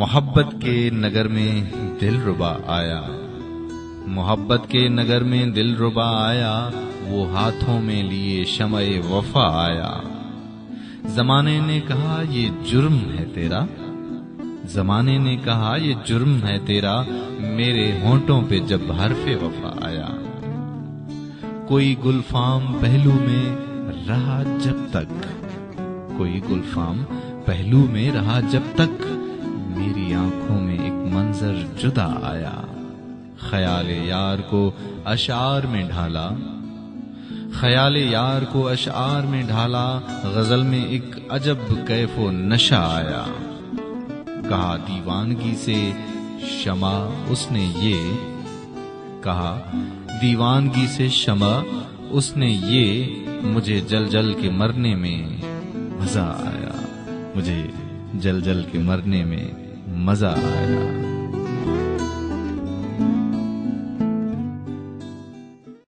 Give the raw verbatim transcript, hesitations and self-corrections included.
मोहब्बत के नगर में दिलरुबा आया, मोहब्बत के नगर में दिलरुबा आया, वो हाथों में लिए शमए वफा आया। जमाने ने कहा ये जुर्म है तेरा, जमाने ने कहा ये जुर्म है तेरा, मेरे होंठों पे जब हरफे वफा आया। कोई गुलफाम पहलू में रहा जब तक, कोई गुलफाम पहलू में रहा जब तक, मेरी आंखों में एक मंजर जुदा आया। ख्याल यार को अशार में ढाला, ख्याल यार को अशार में ढाला, गजल में एक अजब कैफो नशा आया। कहा दीवानगी से शमा उसने ये, कहा दीवानगी से शमा उसने ये, मुझे जल जल के मरने में मजा आया, मुझे जल जल के मरने में मजा आया।